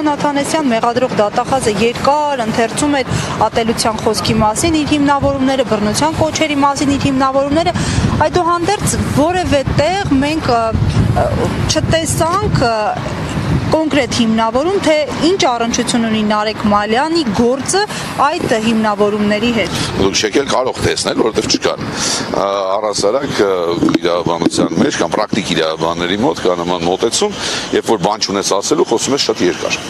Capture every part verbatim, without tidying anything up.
Պարոն Աթանեսյան մեղադրող դատախազը երկար ընթերցում է ատելության խոսքի մասին իր հիմնավորումները, բռնության կոչերի մասին իր հիմնավորումները, այդուհանդերձ որևէ տեղ մենք չտեսանք Կոնկրետ հիմնավորում, թե ինչ առնչություն ունի Նարեկ Մալյանի գործը այդ հիմնավորումների հետ։ Դուք չեք կարող տեսնել, որտեղ չկան առասարակ իրավաբանության մեջ կամ պրակտիկ իրավաբանների մոտ կա նման մոտեցում, երբ որ բան չունես ասելու, խոսում ես շատ երկար։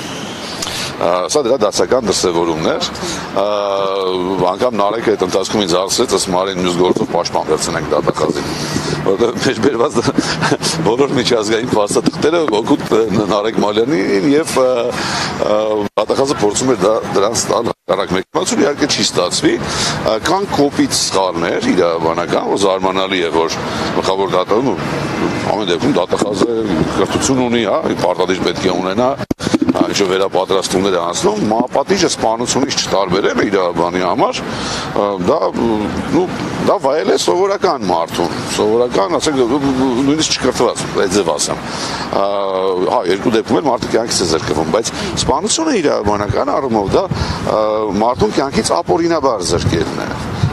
Սա դրա դասական դրսևորումն էր, անգամ Նարեկը այդ ընթացքում ինձ հարցրեց, ասում արին մյուս գործով պաշտպան վերցնենք դատախազին, որտեղ մեջ բերված բոլոր միջազգային փաստաթղթերը օգուտ Նարեկ Մալյանին եւ դատախազը փորձում էր դրանց տալ հակառակ մեկնաբանություն, իհարկե չի ստացվի, կան կոպիտ սխալներ իրավաբանական, որ զարմանալի է, որ գլխավոր դատավորն ամեն դեպքում դատախազը կրթություն ունի, հա, պարտադիր պետք է ունենա Ինչը վերապատրաստումներ է անցնում, մահապատիժը սպանությունից չտարբերելը իրավաբանի համար, դա նո դա վայել է սովորական մարդուն, սովորական, ասենք նույնիսկ չկրթված, այդ ձև ասեմ։ Հա, երկու դեպքում էլ մարդու կյանքից է զրկվում, բայց սպանությունը իրավաբանական առումով դա մարդուն կյանքից ապօրինաբար զրկելն է։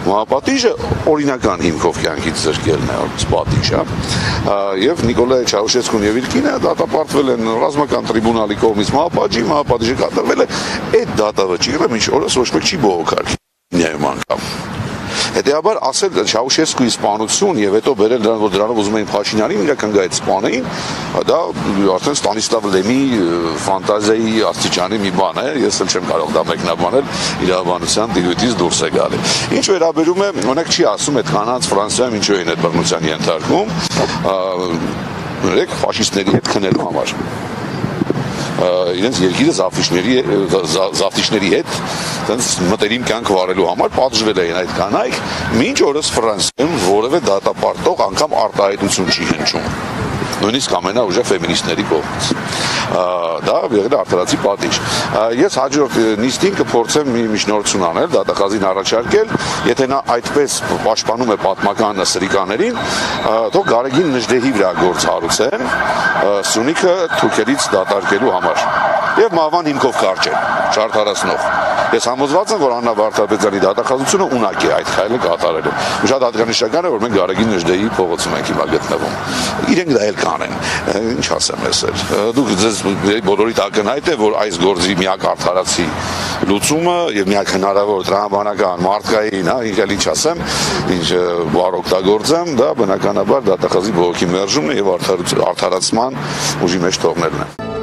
Մահապատիժը օրինական հիմքով կյանքից զրկելն է, պատիժ, հա։ Եվ Նիկոլայ Չաուշեսկուն եւ իր կինը դատապարտվել են ռազմական տրիբունալի կողմից մահապատժի, մահապատժի կատարվել է այդ դատավճիռը մինչ օրս ոչ մեկ չի բողոքարկել անգամ։ Հետեւաբար ասել Չաուշեսկուի սպանություն եւ հետո բերել նրան, որ դրանով ուզում էին Փաշինյանին իրականացնել սպանային, դա արդեն Ստանիսլավ Լեմի ֆանտազիայի աստիճանի մի բան է, ես էլ չեմ կարող դա մեկնաբանել, իրավաբանության դիտույթից դուրս է գալիս։ Ինչ վերաբերում է, օրինակ չի ասում այդ կանանց Ֆրանսիայում ինչու էին այդ բռնության ենթարկվում, օրինակ ֆաշիստների հետ քնելու համար։ Իրենց երկիրը զավթիչների հետ մտերիմ կյանք վարելու համար պատժվել էին այդ կանայք, մինչ օրս Ֆրանսիայում որևէ դատապարտող անգամ արտահայտություն չի հնչում, նույնիսկ ամենաուժեղ ֆեմինիստների կողմից։ Դա եղել է արդարացի պատիժ։ Ես հաջորդ նիստին կփորձեմ մի միջնորդություն անել, դատախազին առաջարկել, եթե նա այդպես պաշտպանում է պատմական սրիկաներին, թող Գարեգին Նժդեհի վրա գործ հարուցեն Սյունիքը թուրքերից դատարկելու համար եւ մահվան հիմքով կարճել, չարդարացնող։ Ես համոզված եմ, որ Աննա Վարդապետյանի դատախազությունը ունակ է այդ քայլը կատարելու։ Շատ հատկանշական է, որ մենք Գարեգին Նժդեհի փողոցում ենք հիմա գտնվում։ Իրենք դա էլ կանեն, ինչ ասեմ ես էլ։ Դուք ձեզ բոլորիդ ակնհայտ է, որ այս գործի միակ արդարացի լուծումը եւ միակ հնարավոր տրամաբանական մարդկային, հա, ինքն ինչ ասեմ, ինչ բառ օգտագործեմ, դա բնականաբար դատախազի բողոքի մերժումն է եւ արդարացման ուժի մեջ թողնելն է։